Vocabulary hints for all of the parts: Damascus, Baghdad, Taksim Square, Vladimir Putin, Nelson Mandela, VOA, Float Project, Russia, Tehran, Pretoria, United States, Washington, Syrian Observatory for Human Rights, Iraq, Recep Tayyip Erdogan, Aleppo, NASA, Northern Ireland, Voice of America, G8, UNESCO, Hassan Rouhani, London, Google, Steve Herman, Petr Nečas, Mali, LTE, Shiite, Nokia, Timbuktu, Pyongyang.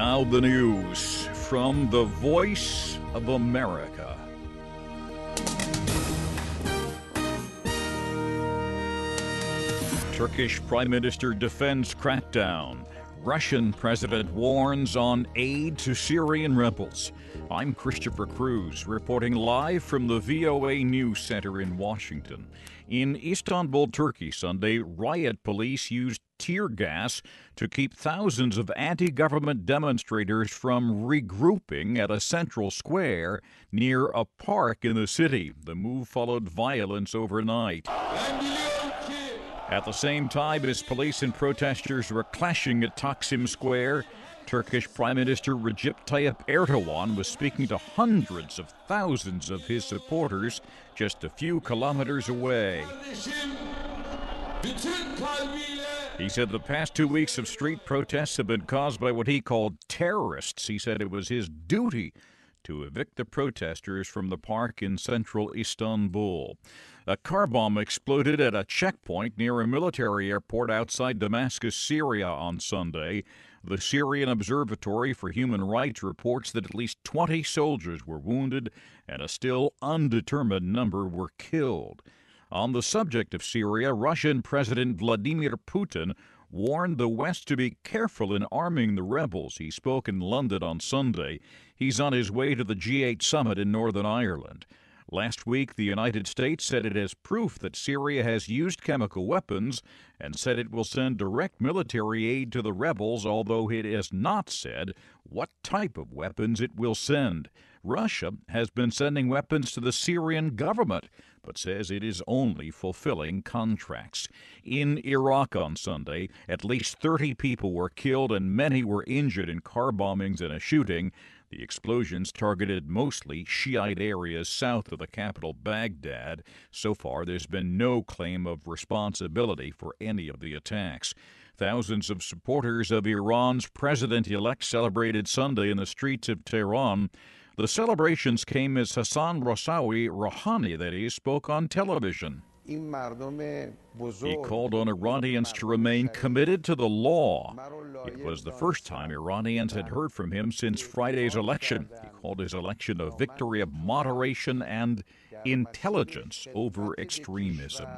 Now the news from the Voice of America. Turkish Prime Minister defends crackdown. Russian President warns on aid to Syrian rebels. I'm Christopher Cruise, reporting live from the VOA News Center in Washington. In Istanbul, Turkey, Sunday, riot police used tear gas to keep thousands of anti-government demonstrators from regrouping at a central square near a park in the city. The move followed violence overnight. At the same time as police and protesters were clashing at Taksim Square, Turkish Prime Minister Recep Tayyip Erdogan was speaking to hundreds of thousands of his supporters just a few kilometers away. He said the past 2 weeks of street protests have been caused by what he called terrorists. He said it was his duty to evict the protesters from the park in central Istanbul. A car bomb exploded at a checkpoint near a military airport outside Damascus, Syria on Sunday. The Syrian Observatory for Human Rights reports that at least 20 soldiers were wounded and a still undetermined number were killed. On the subject of Syria, Russian President Vladimir Putin warned the West to be careful in arming the rebels. He spoke in London on Sunday. He's on his way to the G8 summit in Northern Ireland. Last week, the United States said it has proof that Syria has used chemical weapons and said it will send direct military aid to the rebels, although it has not said what type of weapons it will send. Russia has been sending weapons to the Syrian government, but says it is only fulfilling contracts. In Iraq on Sunday, at least 30 people were killed and many were injured in car bombings and a shooting. The explosions targeted mostly Shiite areas south of the capital, Baghdad. So far, there's been no claim of responsibility for any of the attacks. Thousands of supporters of Iran's president-elect celebrated Sunday in the streets of Tehran. The celebrations came as Hassan Rouhani, spoke on television. He called on Iranians to remain committed to the law. It was the first time Iranians had heard from him since Friday's election. He called his election a victory of moderation and intelligence over extremism.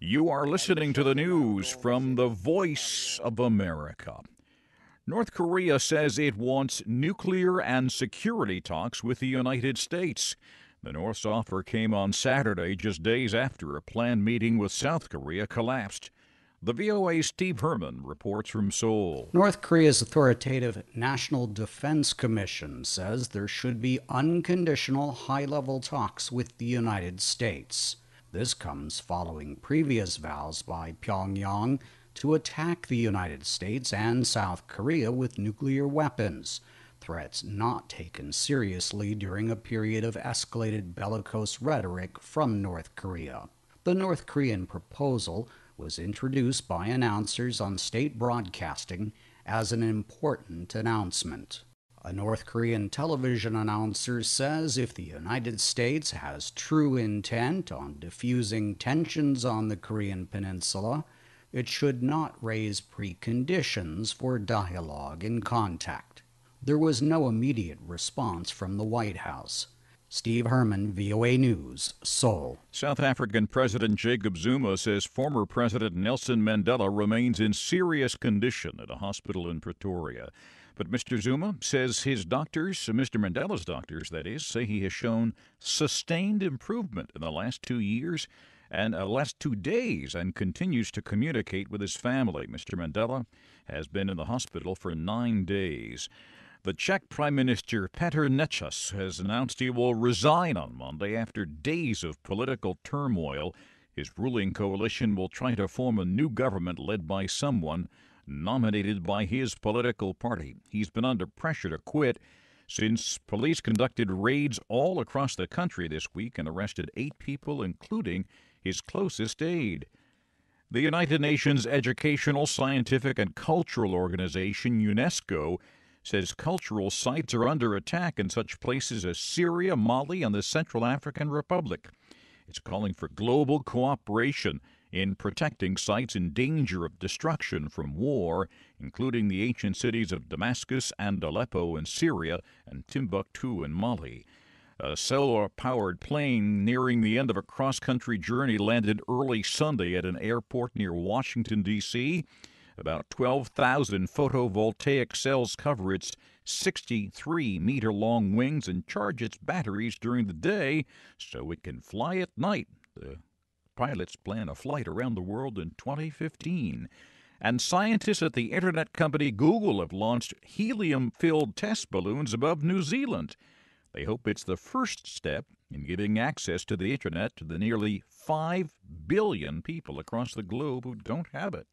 You are listening to the news from the Voice of America. North Korea says it wants nuclear and security talks with the United States. The North's offer came on Saturday, just days after a planned meeting with South Korea collapsed. The VOA's Steve Herman reports from Seoul. North Korea's authoritative National Defense Commission says there should be unconditional high-level talks with the United States. This comes following previous vows by Pyongyang to attack the United States and South Korea with nuclear weapons, threats not taken seriously during a period of escalated bellicose rhetoric from North Korea. The North Korean proposal was introduced by announcers on state broadcasting as an important announcement. A North Korean television announcer says if the United States has true intent on diffusing tensions on the Korean peninsula, it should not raise preconditions for dialogue and contact. There was no immediate response from the White House. Steve Herman, VOA News, Seoul. South African President Jacob Zuma says former President Nelson Mandela remains in serious condition at a hospital in Pretoria. But Mr. Zuma says his doctors, Mr. Mandela's doctors, that is, say he has shown sustained improvement in the last 2 years and last 2 days, and continues to communicate with his family. Mr. Mandela has been in the hospital for 9 days. The Czech Prime Minister Petr Nečas has announced he will resign on Monday after days of political turmoil. His ruling coalition will try to form a new government led by someone nominated by his political party. He's been under pressure to quit since police conducted raids all across the country this week and arrested 8 people, including his closest aide. The United Nations Educational, Scientific, and Cultural Organization, UNESCO, says cultural sites are under attack in such places as Syria, Mali, and the Central African Republic. It's calling for global cooperation in protecting sites in danger of destruction from war, including the ancient cities of Damascus and Aleppo in Syria and Timbuktu in Mali. A solar-powered plane nearing the end of a cross-country journey landed early Sunday at an airport near Washington, D.C. About 12,000 photovoltaic cells cover its 63-meter-long wings and charge its batteries during the day so it can fly at night. The pilots plan a flight around the world in 2015. And scientists at the internet company Google have launched helium-filled test balloons above New Zealand. They hope it's the first step in giving access to the internet to the nearly 5 billion people across the globe who don't have it.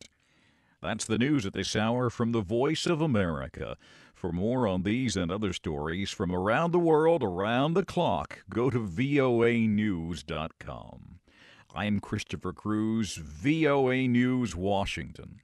That's the news at this hour from the Voice of America. For more on these and other stories from around the world, around the clock, go to voanews.com. I'm Christopher Cruise, VOA News, Washington.